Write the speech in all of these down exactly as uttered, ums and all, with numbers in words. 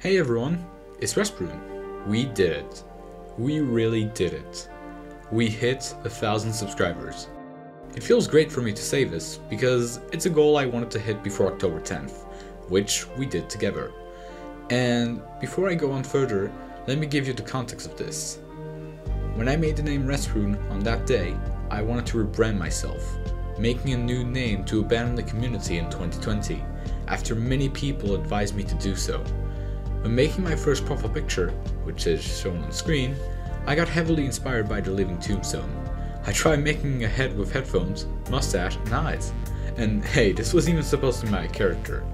Hey everyone, it's Resprune. We did it. We really did it. We hit a thousand subscribers. It feels great for me to say this because it's a goal I wanted to hit before October tenth, which we did together. And before I go on further, let me give you the context of this. When I made the name Resprune on that day, I wanted to rebrand myself, making a new name to abandon the community in twenty twenty, after many people advised me to do so. When making my first profile picture, which is shown on screen, I got heavily inspired by the Living Tombstone. I tried making a head with headphones, mustache, and eyes. And hey, this was even supposed to be my character.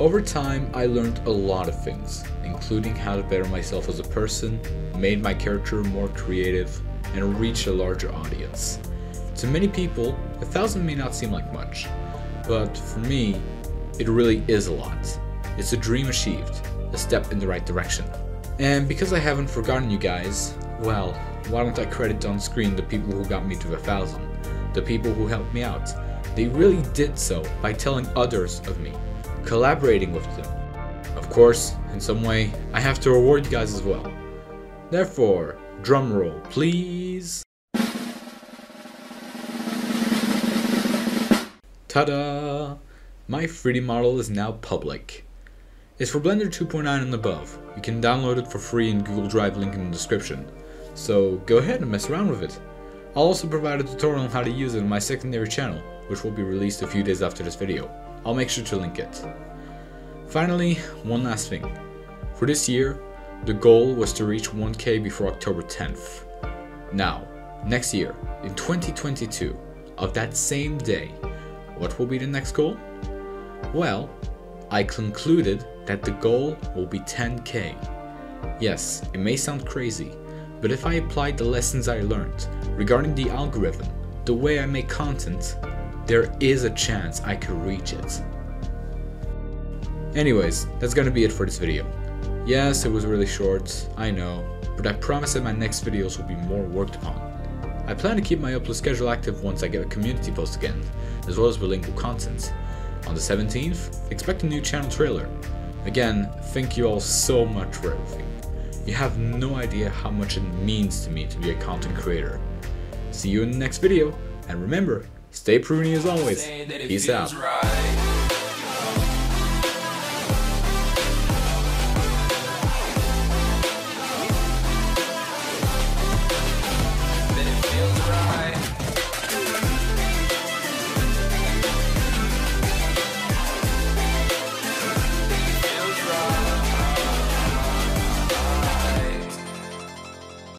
Over time, I learned a lot of things, including how to better myself as a person, made my character more creative, and reached a larger audience. To many people, a thousand may not seem like much, but for me, it really is a lot. It's a dream achieved. A step in the right direction. And because I haven't forgotten you guys, well, why don't I credit on screen the people who got me to the thousand, the people who helped me out. They really did so by telling others of me, collaborating with them. Of course, in some way, I have to reward you guys as well. Therefore, drum roll, please. Ta-da! My three D model is now public. It's for Blender two point nine and above. You can download it for free in Google Drive, link in the description. So go ahead and mess around with it. I'll also provide a tutorial on how to use it on my secondary channel, which will be released a few days after this video. I'll make sure to link it. Finally, one last thing. For this year, the goal was to reach one K before October tenth. Now, next year, in twenty twenty-two, of that same day, what will be the next goal? Well, I concluded that the goal will be ten K. Yes, it may sound crazy, but if I applied the lessons I learned regarding the algorithm, the way I make content, there is a chance I could reach it. Anyways, that's gonna be it for this video. Yes, it was really short, I know, but I promise that my next videos will be more worked upon. I plan to keep my upload schedule active once I get a community post again, as well as bilingual content. On the seventeenth, expect a new channel trailer. Again, thank you all so much for everything. You have no idea how much it means to me to be a content creator. See you in the next video, and remember, stay pruny as always. Peace out.